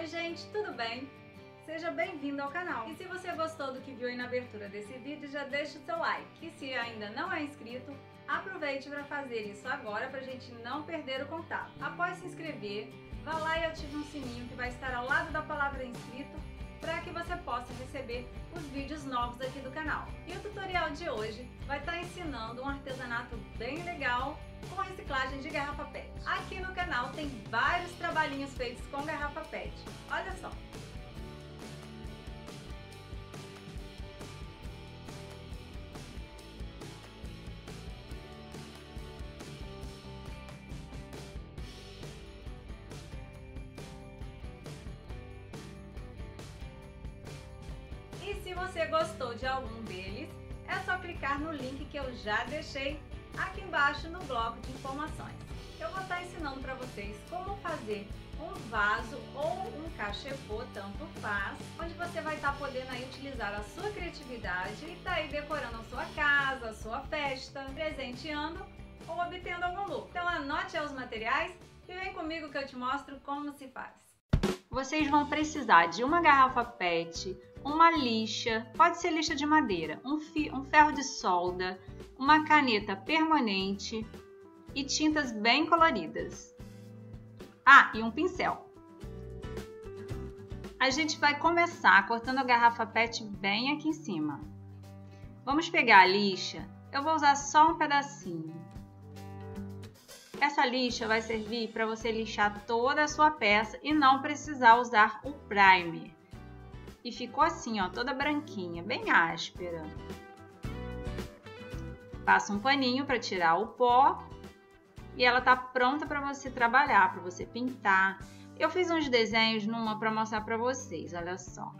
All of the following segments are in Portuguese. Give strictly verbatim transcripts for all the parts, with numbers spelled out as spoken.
Oi gente, tudo bem? Seja bem-vindo ao canal! E se você gostou do que viu aí na abertura desse vídeo, já deixa o seu like. E se ainda não é inscrito, aproveite para fazer isso agora para a gente não perder o contato. Após se inscrever, vá lá e ative um sininho que vai estar ao lado da palavra inscrito para que você possa receber os vídeos novos aqui do canal. E o tutorial de hoje vai estar ensinando um artesanato bem legal com reciclagem de garrafa pet. Aqui no canal tem vários trabalhinhos feitos com garrafa pet. Olha só! E se você gostou de algum deles, é só clicar no link que eu já deixei aqui embaixo no bloco de informações. Eu vou estar ensinando para vocês como fazer um vaso ou um cachepô, tanto faz, onde você vai estar podendo aí utilizar a sua criatividade e tá aí decorando a sua casa, a sua festa, presenteando ou obtendo algum lucro. Então anote os materiais e vem comigo que eu te mostro como se faz. Vocês vão precisar de uma garrafa PET, uma lixa, pode ser lixa de madeira, um, fio, um ferro de solda, uma caneta permanente e tintas bem coloridas. Ah, e um pincel. A gente vai começar cortando a garrafa PET bem aqui em cima. Vamos pegar a lixa, eu vou usar só um pedacinho. Essa lixa vai servir para você lixar toda a sua peça e não precisar usar o primer. E ficou assim, ó, toda branquinha, bem áspera. Passa um paninho para tirar o pó e ela tá pronta para você trabalhar, para você pintar. Eu fiz uns desenhos numa para mostrar para vocês, olha só.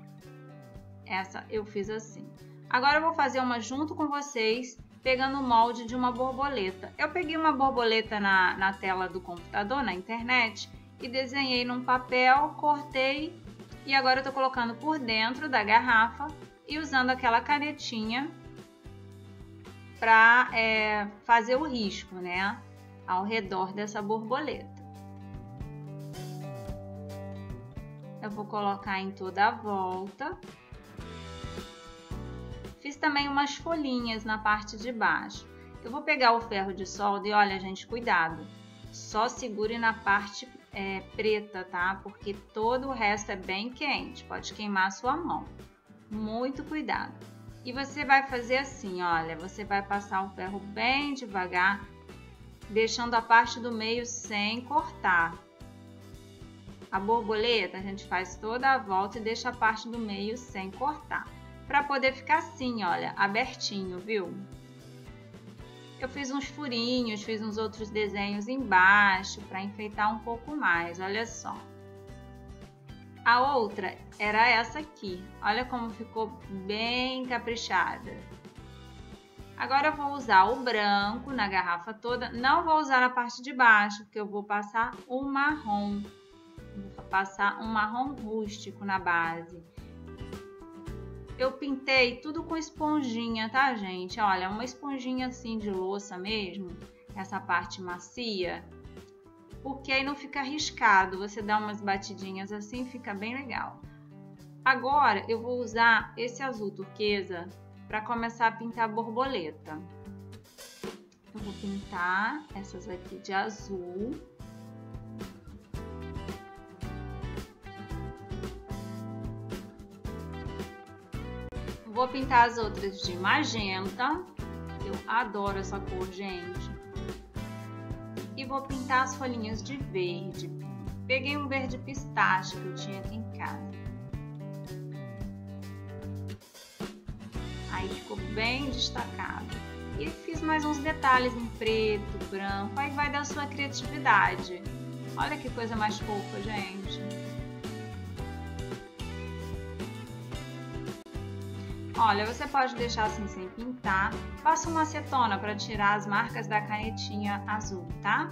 Essa eu fiz assim. Agora eu vou fazer uma junto com vocês, pegando o molde de uma borboleta. Eu peguei uma borboleta na, na tela do computador, na internet, e desenhei num papel, cortei, e agora eu tô colocando por dentro da garrafa e usando aquela canetinha para é, fazer o risco, né, ao redor dessa borboleta. Eu vou colocar em toda a volta. Fiz também umas folhinhas na parte de baixo. Eu vou pegar o ferro de solda e olha, gente, cuidado. Só segure na parte é, preta, tá? Porque todo o resto é bem quente, pode queimar a sua mão. Muito cuidado. E você vai fazer assim, olha, você vai passar o ferro bem devagar, deixando a parte do meio sem cortar. A borboleta a gente faz toda a volta e deixa a parte do meio sem cortar, para poder ficar assim, olha, abertinho, viu? Eu fiz uns furinhos, fiz uns outros desenhos embaixo para enfeitar um pouco mais, olha só. A outra era essa aqui, olha como ficou bem caprichada. Agora eu vou usar o branco na garrafa toda, não vou usar a parte de baixo, porque eu vou passar o marrom. Vou passar um marrom rústico na base. Eu pintei tudo com esponjinha, tá, gente? Olha, uma esponjinha assim de louça mesmo, essa parte macia, porque aí não fica riscado, você dá umas batidinhas assim, fica bem legal. Agora eu vou usar esse azul turquesa para começar a pintar a borboleta. Eu vou pintar essas aqui de azul. Vou pintar as outras de magenta, eu adoro essa cor, gente. E vou pintar as folhinhas de verde. Peguei um verde pistache que eu tinha aqui em casa. Aí ficou bem destacado. E fiz mais uns detalhes em preto, branco, aí vai da sua criatividade. Olha que coisa mais fofa, gente. Olha, você pode deixar assim sem pintar, passa uma acetona para tirar as marcas da canetinha azul, tá?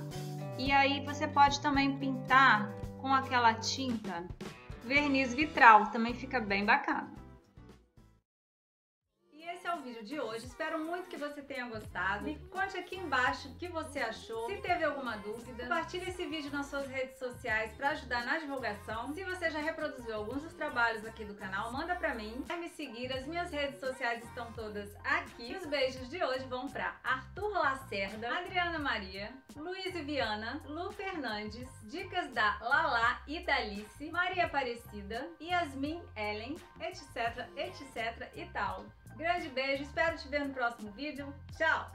E aí você pode também pintar com aquela tinta verniz vitral, também fica bem bacana. E esse é o vídeo de hoje. Espero muito que você tenha gostado. Me conte aqui embaixo o que você achou. Se teve alguma dúvida, compartilhe esse vídeo nas suas redes sociais para ajudar na divulgação. Se você já reproduziu alguns dos trabalhos aqui do canal, manda para mim. Quer me seguir? As minhas redes sociais estão todas aqui. E os beijos de hoje vão para Arthur Lacerda, Adriana Maria, Luiz Viana, Lu Fernandes, dicas da Lala e da Alice, Maria Aparecida, Yasmin Ellen, etc, etc e tal. Grande beijo, espero te ver no próximo vídeo. Tchau!